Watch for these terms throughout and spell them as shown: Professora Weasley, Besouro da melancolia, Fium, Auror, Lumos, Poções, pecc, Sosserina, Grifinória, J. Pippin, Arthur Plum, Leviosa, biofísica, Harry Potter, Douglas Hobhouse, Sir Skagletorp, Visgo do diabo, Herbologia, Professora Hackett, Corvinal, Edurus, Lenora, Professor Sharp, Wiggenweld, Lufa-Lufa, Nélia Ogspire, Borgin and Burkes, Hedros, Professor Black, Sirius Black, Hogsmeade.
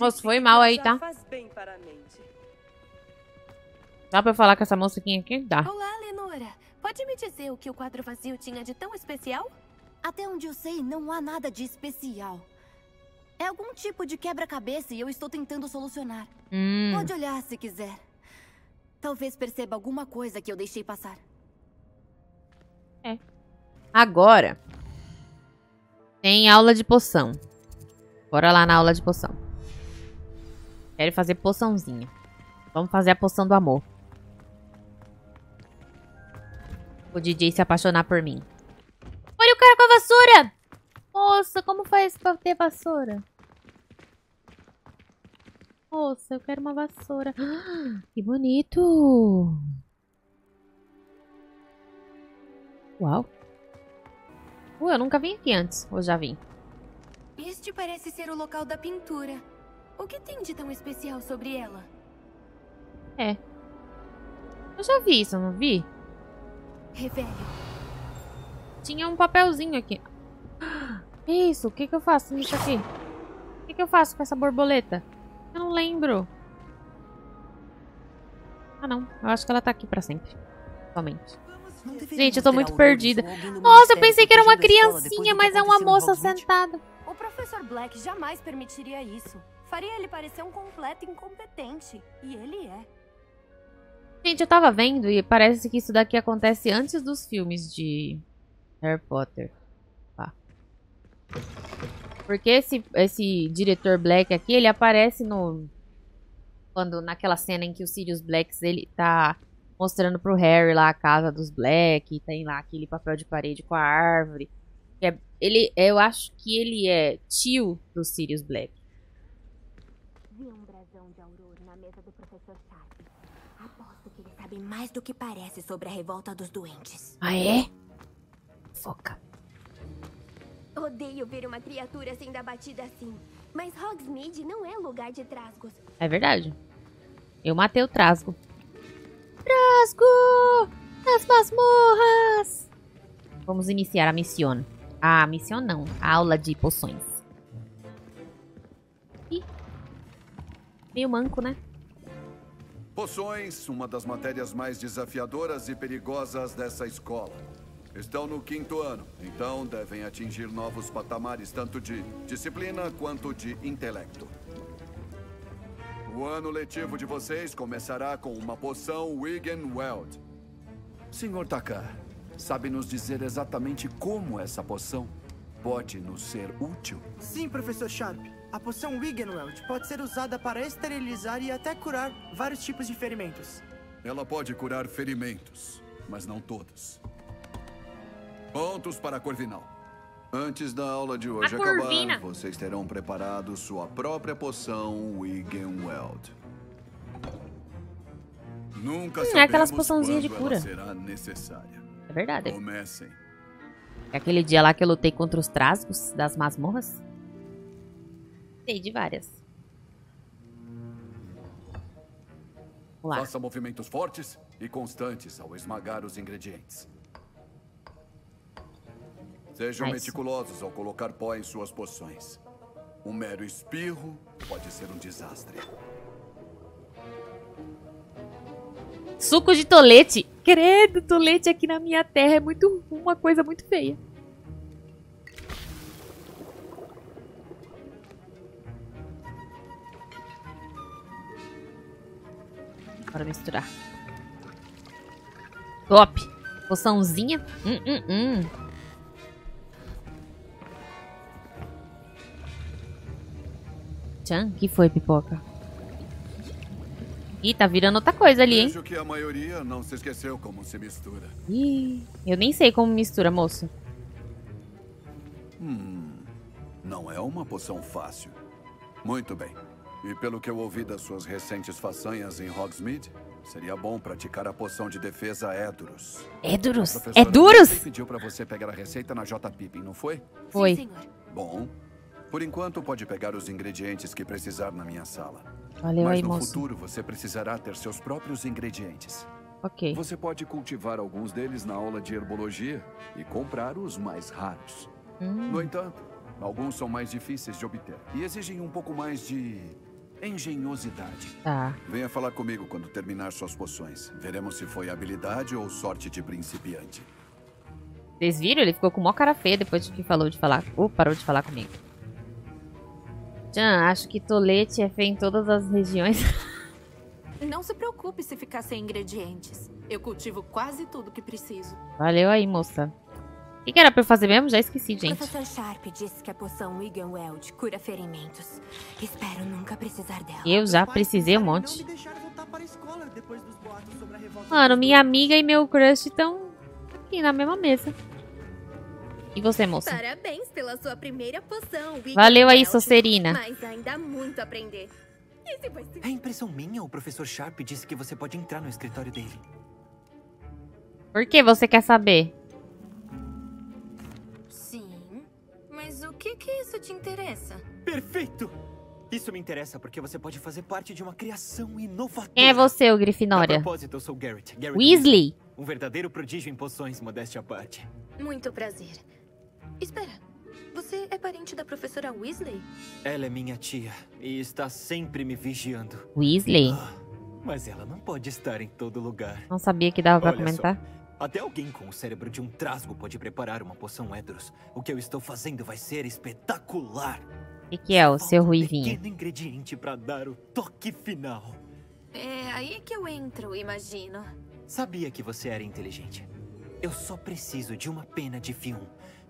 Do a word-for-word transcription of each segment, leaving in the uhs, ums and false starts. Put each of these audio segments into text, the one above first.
Moço, foi mal aí, tá? Dá pra eu falar com essa mocinha aqui? Dá. Olá, Lenora. Pode me dizer o que o quadro vazio tinha de tão especial? Até onde eu sei, não há nada de especial. É algum tipo de quebra-cabeça e eu estou tentando solucionar. Hum. Pode olhar se quiser. Talvez perceba alguma coisa que eu deixei passar. É. Agora tem aula de poção. Bora lá na aula de poção. Quero fazer poçãozinha. Vamos fazer a poção do amor. O D J se apaixonar por mim. Olha o cara com a vassoura! Moça, como faz pra ter vassoura? Moça, eu quero uma vassoura. Ah, que bonito! Uau! Uh, eu nunca vim aqui antes. Ou já vim? Este parece ser o local da pintura. O que tem de tão especial sobre ela? É. Eu já vi isso, eu não vi? Revele. Tinha um papelzinho aqui. Que isso? O que que eu faço nisso aqui? O que que eu faço com essa borboleta? Eu não lembro. Ah, não. Eu acho que ela tá aqui pra sempre. Somente. Gente, eu tô muito perdida. Nossa, eu pensei que era uma criancinha, mas é uma moça sentada. O professor Black jamais permitiria isso. Faria ele parecer um completo incompetente. E ele é. Gente, eu tava vendo e parece que isso daqui acontece antes dos filmes de Harry Potter. Tá. Porque esse, esse diretor Black aqui, ele aparece no... Quando, naquela cena em que o Sirius Black, ele tá mostrando pro Harry lá a casa dos Black. Tem lá aquele papel de parede com a árvore. É, ele, eu acho que ele é tio do Sirius Black. Vi um brasão de Auror na mesa do professor Sharp. Aposto que ele sabe mais do que parece sobre a revolta dos doentes. Ah, é? Foca. Odeio ver uma criatura sendo abatida assim. Mas Hogsmeade não é lugar de trasgos. É verdade. Eu matei o trasgo. Trasgo! Nas masmorras! Vamos iniciar a missão. Ah, missão não. A aula de poções. Ih. Meio manco, né? Poções, uma das matérias mais desafiadoras e perigosas dessa escola. Estão no quinto ano, então devem atingir novos patamares tanto de disciplina quanto de intelecto. O ano letivo de vocês começará com uma poção Wiggenweld. Senhor Takar, sabe nos dizer exatamente como essa poção pode nos ser útil? Sim, professor Sharp. A poção Wiggenweld pode ser usada para esterilizar e até curar vários tipos de ferimentos. Ela pode curar ferimentos, mas não todos. Pontos para a Corvinal. Antes da aula de hoje acabar, vocês terão preparado sua própria poção Wiggenweld. Nunca hum, sabemos poçãozinha de cura. Ela será necessária. É verdade. Comecem. É aquele dia lá que eu lutei contra os trasgos das masmorras? Sei de várias. Vamos lá. Faça movimentos fortes e constantes ao esmagar os ingredientes. Sejam nice. meticulosos ao colocar pó em suas poções. Um mero espirro pode ser um desastre. Suco de tolete. Credo, tolete aqui na minha terra é muito uma coisa muito feia. Bora misturar. Top. Poçãozinha. Hum, hum, hum. Tchan, que foi, pipoca? Ih, tá virando outra coisa ali, hein? Vejo que a maioria não se esqueceu como se mistura. Ih, eu nem sei como mistura, moço. Hum, não é uma poção fácil. Muito bem. E pelo que eu ouvi das suas recentes façanhas em Hogsmeade, seria bom praticar a poção de defesa Edurus. Edurus? Edurus? Você pediu pra você pegar a receita na J. Pippin, não foi? Foi. Sim, senhor. Bom, por enquanto pode pegar os ingredientes que precisar na minha sala. Valeu. Mas aí, no moço. futuro você precisará ter seus próprios ingredientes. Ok. Você pode cultivar alguns deles na aula de herbologia e comprar os mais raros. Hum. No entanto, Alguns são mais difíceis de obter e exigem um pouco mais de engenhosidade. Tá. Venha falar comigo quando terminar suas poções. Veremos se foi habilidade ou sorte de principiante. Vocês viram? Ele ficou com mó cara feia depois que falou de falar. Ou parou de falar comigo. Tchan, acho que tolete é feio em todas as regiões. Não se preocupe se ficar sem ingredientes. Eu cultivo quase tudo que preciso. Valeu aí, moça. O que, que era pra eu fazer mesmo? Já esqueci, gente. O professor Sharp disse que a poção Wiggenweld cura ferimentos. Espero nunca precisar dela. Eu já precisei um monte. Mano, minha amiga e meu crush estão aqui na mesma mesa. E você, moça? Parabéns pela sua primeira poção. Valeu aí, Sosserina. Mas ainda há muito a aprender. É impressão minha, o professor Sharp disse que você pode entrar no escritório dele. Por que você quer saber? Sim, mas o que que isso te interessa? Perfeito! Isso me interessa porque você pode fazer parte de uma criação inovadora. Quem é você, o Grifinória? A propósito, eu sou Garrett, Garrett Weasley. Um verdadeiro prodígio em poções, modéstia à parte. Muito prazer. Espera. Você é parente da professora Weasley? Ela é minha tia e está sempre me vigiando. Weasley? Ah, mas ela não pode estar em todo lugar. Não sabia que dava pra Olha comentar. Só, até alguém com o cérebro de um trasgo pode preparar uma poção Hedros. O que eu estou fazendo vai ser espetacular. E que é o seu ruivinho? Pequeno ingrediente para dar o toque final. É aí que eu entro, imagino. Sabia que você era inteligente. Eu só preciso de uma pena de Fium.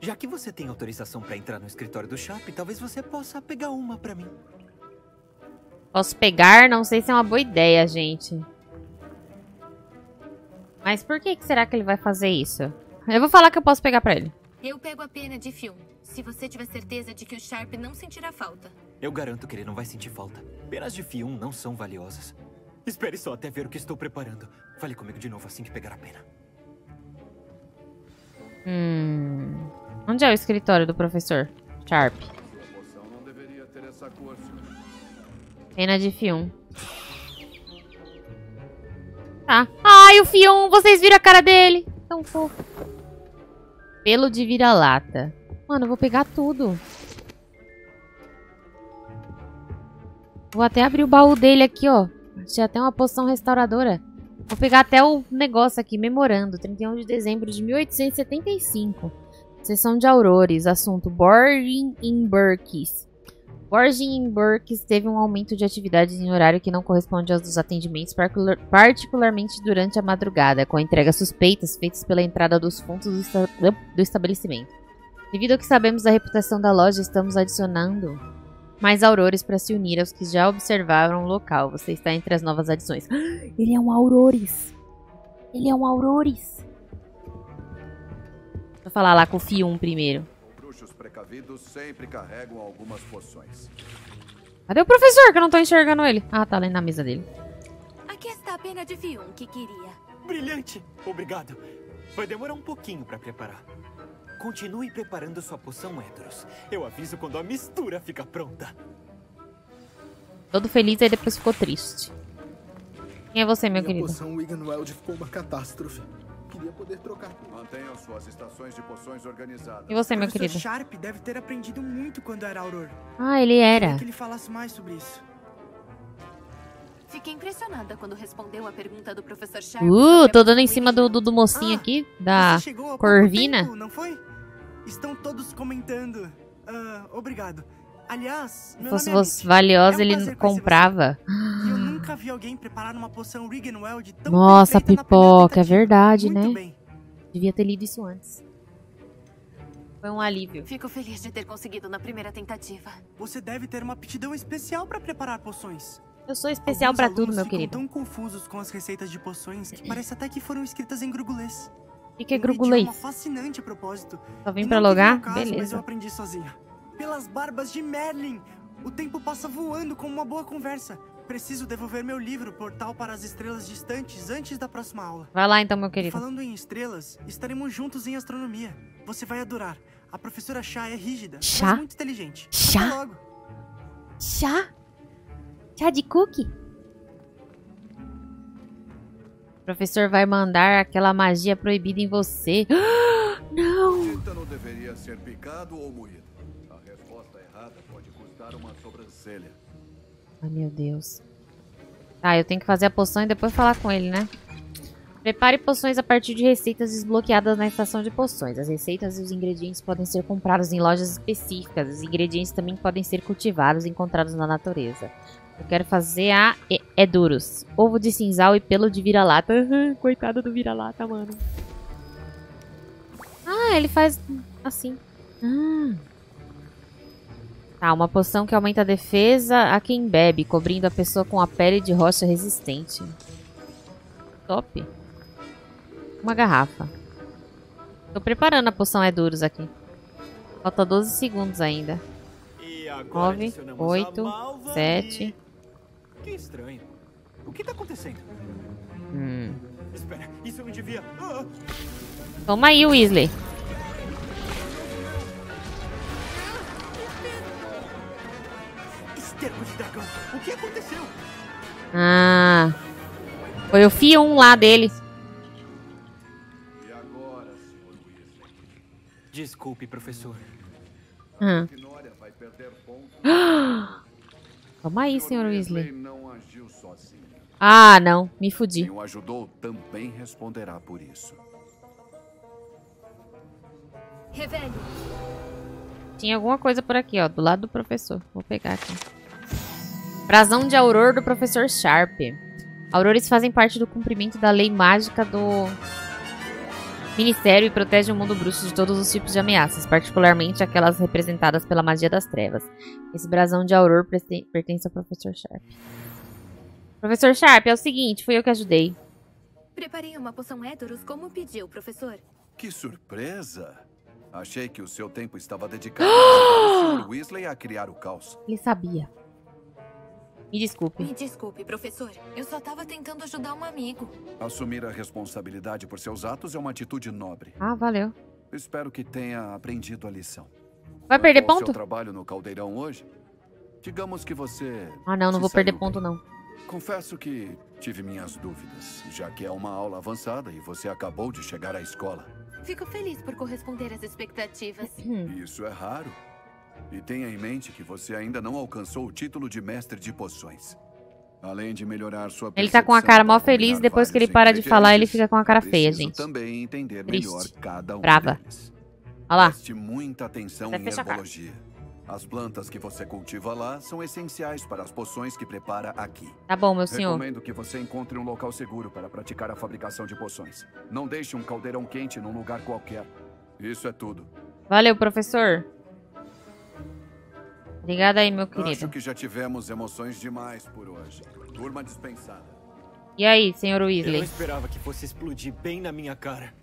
Já que você tem autorização pra entrar no escritório do Sharp, talvez você possa pegar uma pra mim. Posso pegar? Não sei se é uma boa ideia, gente. Mas por que será que ele vai fazer isso? Eu vou falar que eu posso pegar pra ele. Eu pego a pena de Fium, se você tiver certeza de que o Sharp não sentirá falta. Eu garanto que ele não vai sentir falta. Penas de Fium não são valiosas. Espere só até ver o que estou preparando. Fale comigo de novo assim que pegar a pena. Hum... Onde é o escritório do professor Sharp? Pena de Fium. Tá. Ai, o Fium! Vocês viram a cara dele? Tão fofo. Pelo de vira-lata. Mano, eu vou pegar tudo. Vou até abrir o baú dele aqui, ó. Tinha até uma poção restauradora. Vou pegar até o negócio aqui, memorando. trinta e um de dezembro de mil oitocentos e setenta e cinco. Sessão de Aurores, assunto Borgin and Burkes. Borgin and Burkes teve um aumento de atividades em horário que não corresponde aos dos atendimentos, particularmente durante a madrugada, com entregas suspeitas feitas pela entrada dos fundos do, esta do estabelecimento. Devido ao que sabemos da reputação da loja, estamos adicionando mais Aurores para se unir aos que já observaram o local. Você está entre as novas adições. Ele é um Aurores! Ele é um Aurores! Vou falar lá com o Fium primeiro. Bruxos precavidos sempre carregam algumas poções. Cadê o professor que eu não tô enxergando ele? Ah, tá lá na mesa dele. Aqui está a pena de Fium que queria. Brilhante! Obrigado. Vai demorar um pouquinho pra preparar. Continue preparando sua poção Hedros. Eu aviso quando a mistura fica pronta. Todo feliz aí depois ficou triste. Quem é você, meu Minha querido? A poção Wiggenweld ficou uma catástrofe. Poder trocar. Mantenham suas estações de poções organizadas. E você, meu querido? O Sharp deve ter aprendido muito quando era Auror. Ah, ele era. Que ele falasse mais sobre isso. Fiquei impressionada quando respondeu a pergunta do professor Sharp. Uh, tô dando em cima do, do, do mocinho ah, aqui da Corvina. Tempo, não foi? Estão todos comentando. Uh, obrigado. Aliás, meu se fosse valiosa, é um ele comprava. Eu nunca vi alguém preparar uma poção Wiggenweld tão Nossa, pipoca, é verdade, Muito né? Bem. Devia ter lido isso antes. Foi um alívio. Fico feliz de ter conseguido na primeira tentativa. Você deve ter uma aptidão especial para preparar poções. Eu sou especial para tudo, meu querido. Tão confusos com as receitas de poções que parece até que foram escritas em grugulês. E que é grugulês? Fascinante a propósito. Só vim para logar? Caso, Beleza. Mas eu aprendi sozinha. Pelas barbas de Merlin! O tempo passa voando com uma boa conversa. Preciso devolver meu livro, Portal para as Estrelas Distantes, antes da próxima aula. Vai lá então, meu querido. Falando em estrelas, estaremos juntos em astronomia. Você vai adorar. A professora Chá é rígida, Chá? Mas muito inteligente. Chá? Até logo. Chá? Chá de cookie? O professor vai mandar aquela magia proibida em você. Não! O tíntano deveria ser picado ou moído. errada pode custar uma sobrancelha. Ai, meu Deus. Ah, eu tenho que fazer a poção e depois falar com ele, né? Prepare poções a partir de receitas desbloqueadas na estação de poções. As receitas e os ingredientes podem ser comprados em lojas específicas. Os ingredientes também podem ser cultivados e encontrados na natureza. Eu quero fazer a Edurus. Ovo de cinzal e pelo de vira-lata. Uhum, coitado do vira-lata, mano. Ah, ele faz assim. Ah. Tá, uma poção que aumenta a defesa a quem bebe, cobrindo a pessoa com a pele de rocha resistente. Top. Uma garrafa. Tô preparando a poção Edurus aqui. Falta doze segundos ainda. nove, oito, sete. Que estranho. O que tá acontecendo? Hum. Espera, isso eu não devia. Ah. Toma aí, Weasley. Esterco de dragão. O que aconteceu? Ah. Foi o Fium lá dele. E agora, senhor Weasley? Desculpe, professor. Ah. Toma aí, senhor Weasley. Não agiu sozinho. Ah, não. Me fudi. Quem o ajudou também responderá por isso. Revele. Tinha alguma coisa por aqui, ó. Do lado do professor. Vou pegar aqui. Brasão de Auror do Professor Sharp. Aurores fazem parte do cumprimento da lei mágica do Ministério e protegem o mundo bruxo de todos os tipos de ameaças, particularmente aquelas representadas pela magia das trevas. Esse brasão de Auror pertence ao Professor Sharp. Professor Sharp, é o seguinte, fui eu que ajudei. Preparei uma poção Edurus como pediu, professor. Que surpresa! Achei que o seu tempo estava dedicado ao senhor Weasley a criar o caos. Ele sabia. Me desculpe. Me desculpe, professor. Eu só estava tentando ajudar um amigo. Assumir a responsabilidade por seus atos é uma atitude nobre. Ah, valeu. Espero que tenha aprendido a lição. Vai perder ponto? O seu trabalho no caldeirão hoje? Digamos que você... Ah, não, não vou perder ponto, não. Confesso que tive minhas dúvidas, já que é uma aula avançada e você acabou de chegar à escola. Fico feliz por corresponder às expectativas. Isso é raro. E tenha em mente que você ainda não alcançou o título de mestre de poções. Além de melhorar sua... Ele tá com a cara mó feliz, depois que ele para de falar, ele fica com a cara feia, gente. Também entender melhor cada um Brava. Deles. Olha lá. Preste muita atenção em herbologia. As plantas que você cultiva lá são essenciais para as poções que prepara aqui. Tá bom, meu senhor. Recomendo que você encontre um local seguro para praticar a fabricação de poções. Não deixe um caldeirão quente num lugar qualquer. Isso é tudo. Valeu, professor. Obrigada aí, meu querido. Acho que já tivemos emoções demais por hoje. Turma dispensada. E aí, senhor Weasley? Eu não esperava que fosse explodir bem na minha cara.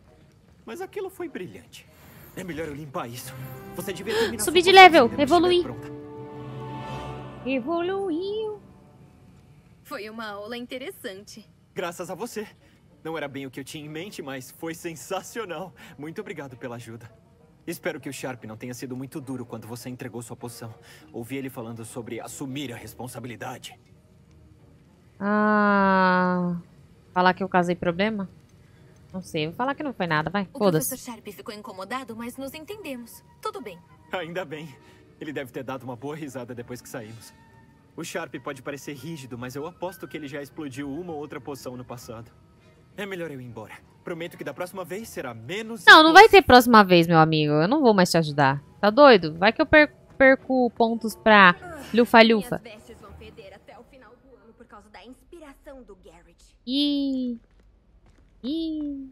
Mas aquilo foi brilhante. É melhor eu limpar isso. Você devia terminar. Subir de level, evoluir. Evoluiu. Foi uma aula interessante. Graças a você. Não era bem o que eu tinha em mente, mas foi sensacional. Muito obrigado pela ajuda. Espero que o Sharp não tenha sido muito duro quando você entregou sua poção. Ouvi ele falando sobre assumir a responsabilidade. Ah... Falar que eu causei problema? Não sei, vou falar que não foi nada, vai. O professor Sharp ficou incomodado, mas nos entendemos. Tudo bem. Ainda bem. Ele deve ter dado uma boa risada depois que saímos. O Sharp pode parecer rígido, mas eu aposto que ele já explodiu uma ou outra poção no passado. É melhor eu ir embora. Prometo que da próxima vez será menos... Não, não vai ter próxima vez, meu amigo. Eu não vou mais te ajudar. Tá doido? Vai que eu perco, perco pontos pra Lufa-Lufa. Minhas vestes vão perder até o final do ano por causa da inspiração do Garrett. Ih. Ih.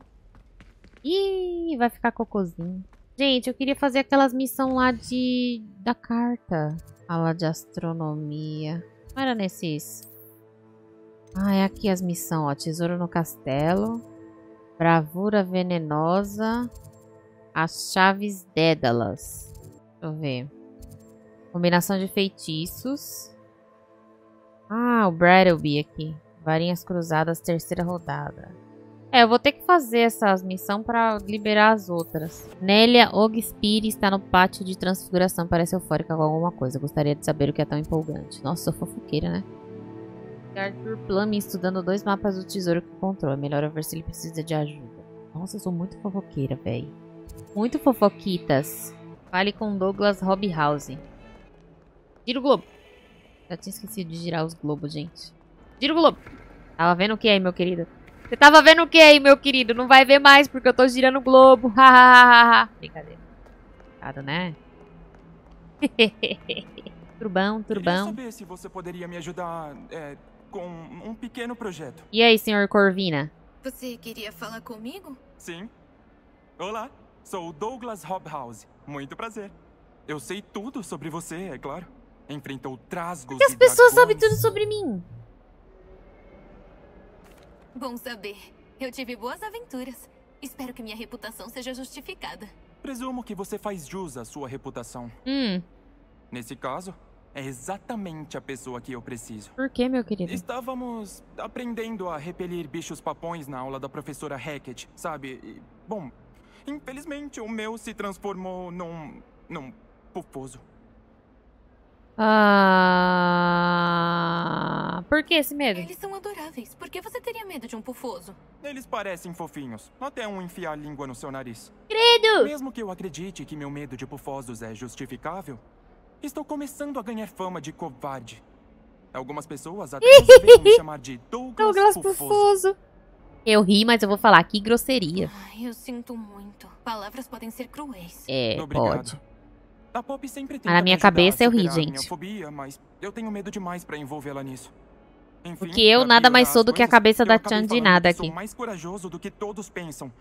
Ih. Vai ficar cocôzinho. Gente, eu queria fazer aquelas missões lá de... Da carta. Aula de astronomia. Não era nesses... Ah, é aqui as missões, ó. Tesouro no castelo. Bravura venenosa. As chaves dédalas. Deixa eu ver. Combinação de feitiços. Ah, o Brattleby aqui. Varinhas cruzadas, terceira rodada. É, eu vou ter que fazer essas missões pra liberar as outras. Nélia Ogspire está no pátio de transfiguração. Parece eufórica com alguma coisa. Gostaria de saber o que é tão empolgante. Nossa, sou fofoqueira, né? Arthur Plum estudando dois mapas do tesouro que encontrou. É melhor eu ver se ele precisa de ajuda. Nossa, eu sou muito fofoqueira, velho. Muito fofoquitas. Fale com Douglas Hobhouse. Gira o globo. Já tinha esquecido de girar os globos, gente. Gira o globo. Tava vendo o que aí, meu querido? Você tava vendo o que aí, meu querido? Não vai ver mais porque eu tô girando o globo. Brincadeira. Obrigado, né? Turbão, turbão. Queria saber se você poderia me ajudar é, com um pequeno projeto. E aí, senhor Corvina? Você queria falar comigo? Sim. Olá, sou o Douglas Hobhouse. Muito prazer. Eu sei tudo sobre você, é claro. Enfrentou trasgos e dragões. Por que as pessoas sabem tudo sobre mim? Bom saber. Eu tive boas aventuras. Espero que minha reputação seja justificada. Presumo que você faz jus à sua reputação. Hum. Nesse caso, é exatamente a pessoa que eu preciso. Por que, meu querido? Estávamos aprendendo a repelir bichos papões na aula da professora Hackett, sabe? E, bom, infelizmente o meu se transformou num... num pufoso. Ah... Por que esse medo? Eles são adoráveis. Por que você teria medo de um pufoso? Eles parecem fofinhos. Até um enfiar a língua no seu nariz. Credo! Mesmo que eu acredite que meu medo de pufosos é justificável, estou começando a ganhar fama de covarde. Algumas pessoas até devem me chamar de Douglas, Douglas Pufoso. Eu ri, mas eu vou falar que grosseria. Ai, eu sinto muito. Palavras podem ser cruéis. É, obrigado. Pode. A Pop sempre tenta, ah, na minha cabeça eu ri, gente. Minha fobia, mas eu tenho medo demais pra envolvê-la nisso. Enfim, porque eu nada mais sou do que a cabeça da Chan de nada aqui. Eu sou mais corajoso do que todos pensam.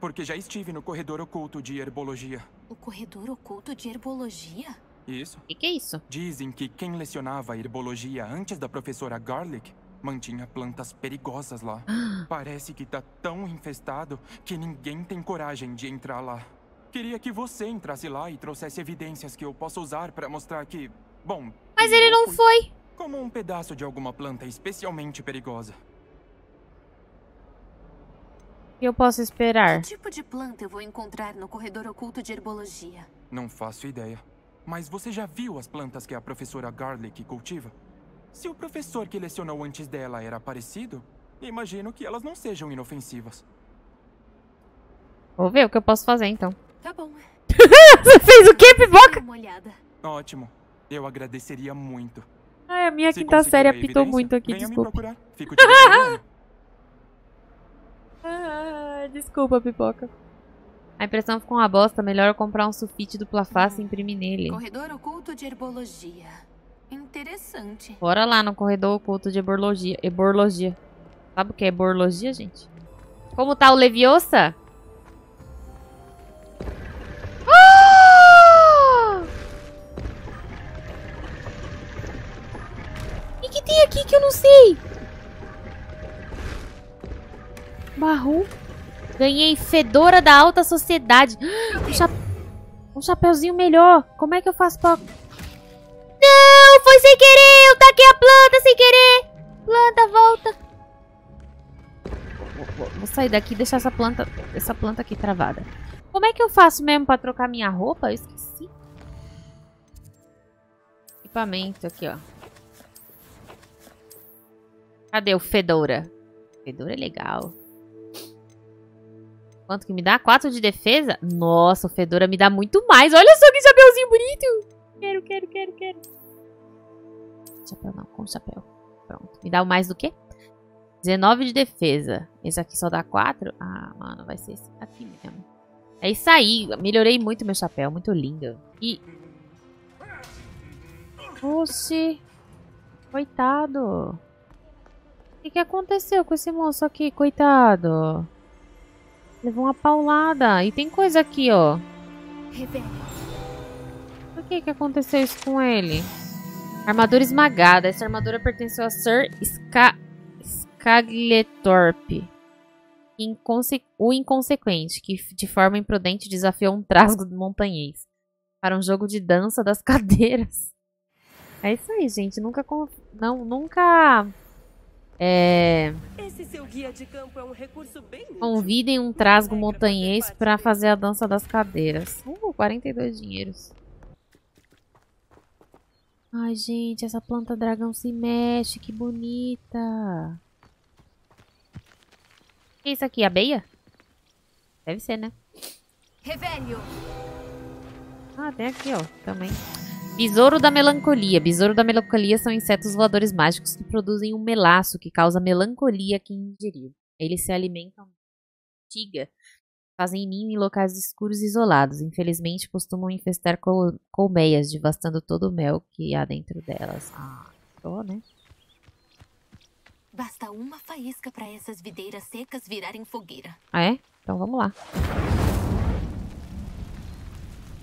Porque já estive no corredor oculto de Herbologia. O corredor oculto de Herbologia? Isso. O que, que é isso? Dizem que quem lecionava Herbologia antes da professora Garlic mantinha plantas perigosas lá. Parece que tá tão infestado que ninguém tem coragem de entrar lá. Queria que você entrasse lá e trouxesse evidências que eu possa usar pra mostrar que... Bom... Mas ele não foi! Como um pedaço de alguma planta especialmente perigosa. O que eu posso esperar? Que tipo de planta eu vou encontrar no corredor oculto de Herbologia? Não faço ideia. Mas você já viu as plantas que a professora Garlic cultiva? Se o professor que lecionou antes dela era parecido, imagino que elas não sejam inofensivas. Vou ver o que eu posso fazer, então. Tá bom. Você fez o quê, pipoca? Ótimo. Eu agradeceria muito. Ai, a minha quinta série apitou muito aqui, desculpa. Venha me procurar. Fico te esperando. Ah, desculpa, pipoca. A impressão ficou uma bosta. Melhor eu comprar um sulfite dupla face e imprimir nele. Corredor oculto de Herbologia. Interessante. Bora lá no corredor oculto de Herbologia. Herbologia. Sabe o que é Herbologia, gente? Como tá o Leviosa? Ah! O que, que tem aqui que eu não sei? Barro. Ganhei Fedora da Alta Sociedade. Um, cha... um chapeuzinho melhor. Como é que eu faço pra... Não, foi sem querer. Eu taquei a planta sem querer. Planta, volta. Vou, vou, vou sair daqui e deixar essa planta, essa planta aqui travada. Como é que eu faço mesmo pra trocar minha roupa? Eu esqueci. Equipamento aqui, ó. Cadê o Fedora? Fedora é legal. Quanto que me dá? quatro de defesa? Nossa, o Fedora me dá muito mais. Olha só que chapeuzinho bonito. Quero, quero, quero, quero. Chapéu não, com chapéu. Pronto. Me dá mais do que? dezenove de defesa. Esse aqui só dá quatro? Ah, mano, vai ser esse aqui mesmo. É isso aí. Melhorei muito meu chapéu. Muito lindo. E... Oxi. Coitado. O que, que aconteceu com esse moço aqui? Coitado. Levou uma paulada. E tem coisa aqui, ó. Por que que aconteceu isso com ele? Armadura esmagada. Essa armadura pertenceu a Sir Skagletorp. Inconse o inconsequente, que de forma imprudente desafiou um trasgo do montanhês para um jogo de dança das cadeiras. É isso aí, gente. Nunca... Não, nunca... É... Esse seu guia de campo é um recurso bem... Convidem um trasgo montanhês para fazer a dança das cadeiras. Uh, quarenta e dois dinheiros. Ai, gente, essa planta dragão se mexe, que bonita. O que é isso aqui, abeia? Deve ser, né? Revelio. Ah, tem aqui, ó, também. Besouro da melancolia. Besouro da melancolia são insetos voadores mágicos que produzem um melaço que causa melancolia a quem ingeriu. Eles se alimentam de tiga, fazem ninho em locais escuros e isolados. Infelizmente, costumam infestar col colmeias, devastando todo o mel que há dentro delas. Ah, tô, né? Basta uma faísca para essas videiras secas virarem fogueira. Ah, é? Então vamos lá.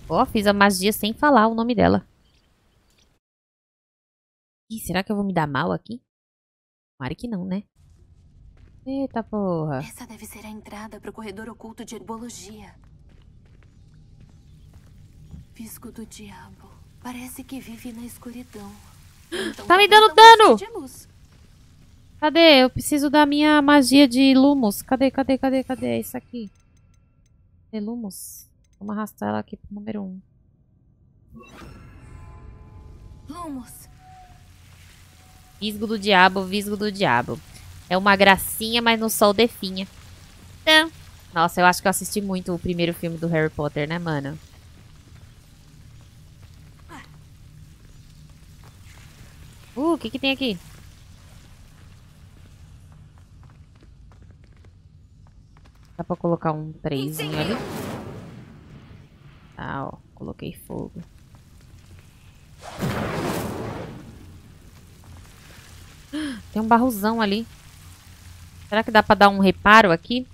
Ó, oh, fiz a magia sem falar o nome dela. Ih, será que eu vou me dar mal aqui? Claro que não, né? Eita porra. Essa deve ser a entrada para o corredor oculto de Herbologia. Visgo do diabo. Parece que vive na escuridão. Então, tá me dando dano! Cadê? Eu preciso da minha magia de Lumos. Cadê, cadê, cadê, cadê? É isso aqui. É Lumos. Vamos arrastar ela aqui pro número um. Lumos. Visgo do diabo, visgo do diabo. É uma gracinha, mas no sol definha. Então, nossa, eu acho que eu assisti muito o primeiro filme do Harry Potter, né, mano? Uh, o que que tem aqui? Dá pra colocar um três ali? Ah, ó. Coloquei fogo. Tem um barrozão ali. Será que dá pra dar um reparo aqui?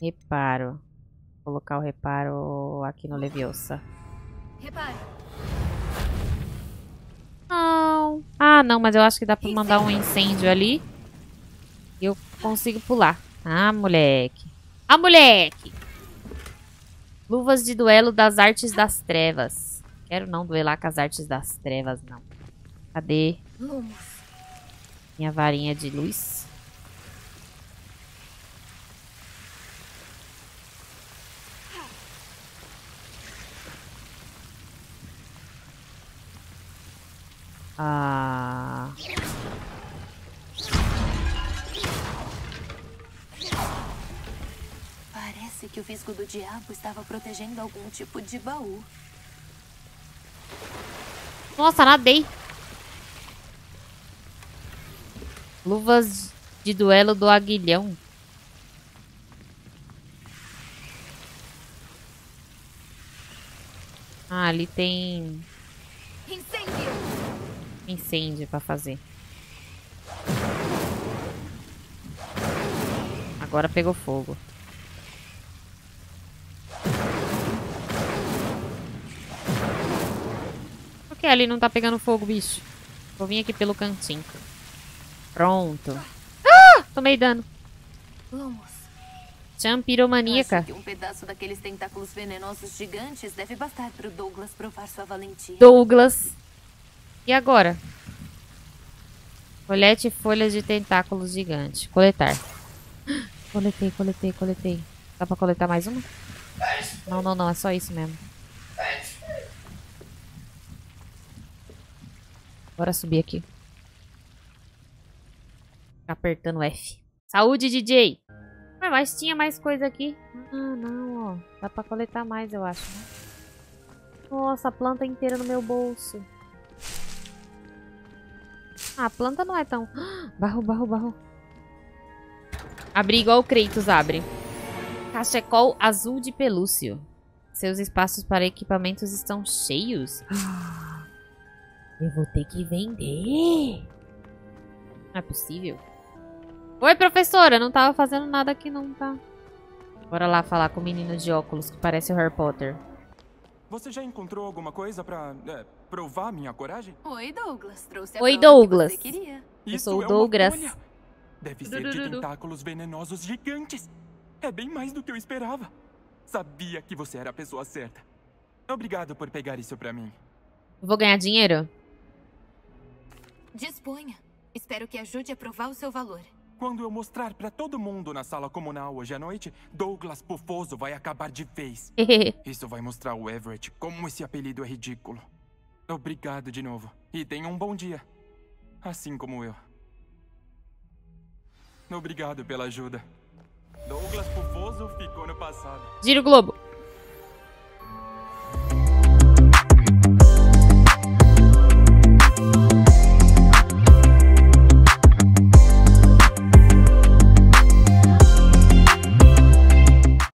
Reparo. Vou colocar o reparo aqui no Leviosa. Reparo. Não. Ah, não. Mas eu acho que dá pra mandar um incêndio ali. E eu consigo pular. Ah, moleque. Ah, moleque! Luvas de duelo das artes das trevas. Quero não duelar com as artes das trevas, não. Cadê? Minha varinha de luz. Ah... que o Visgo do diabo estava protegendo algum tipo de baú. Nossa, nadei. Luvas de duelo do aguilhão. Ah, ali tem... Incêndio! Incêndio pra fazer. Agora pegou fogo. Que ali não tá pegando fogo, bicho. Vou vir aqui pelo cantinho. Pronto. Ah! Tomei dano. Cham piromaníaca. Um pedaço daqueles tentáculos venenosos gigantes deve bastar pro Douglas provar sua valentia. Douglas. E agora? Colete folhas de tentáculos gigantes. Coletar. Coletei, coletei, coletei. Dá pra coletar mais uma? Não, não, não. É só isso mesmo. Bora subir aqui. Ficar apertando F. Saúde, D J! Ah, mas tinha mais coisa aqui. Ah, não, ó. Dá pra coletar mais, eu acho, né? Nossa, a planta inteira no meu bolso. Ah, a planta não é tão... Barro, barro, barro. Abri igual o Kratos abre. Cachecol azul de pelúcio. Seus espaços para equipamentos estão cheios. Ah. Eu vou ter que vender. Não é possível. Oi, professora. Não tava fazendo nada aqui, não, tá? Bora lá falar com o menino de óculos que parece o Harry Potter. Você já encontrou alguma coisa pra é, provar minha coragem? Oi, Douglas. Trouxe a Oi, Douglas. Que você Eu Isso sou o é Douglas. Deve ser de tentáculos venenosos gigantes. É bem mais do que eu esperava. Sabia que você era a pessoa certa. Obrigado por pegar isso pra mim. Vou ganhar dinheiro? Disponha. Espero que ajude a provar o seu valor. Quando eu mostrar pra todo mundo na sala comunal hoje à noite, Douglas Pufoso vai acabar de vez. Isso vai mostrar ao Everett como esse apelido é ridículo. Obrigado de novo. E tenha um bom dia. Assim como eu. Obrigado pela ajuda. Douglas Pufoso ficou no passado. Gira o globo.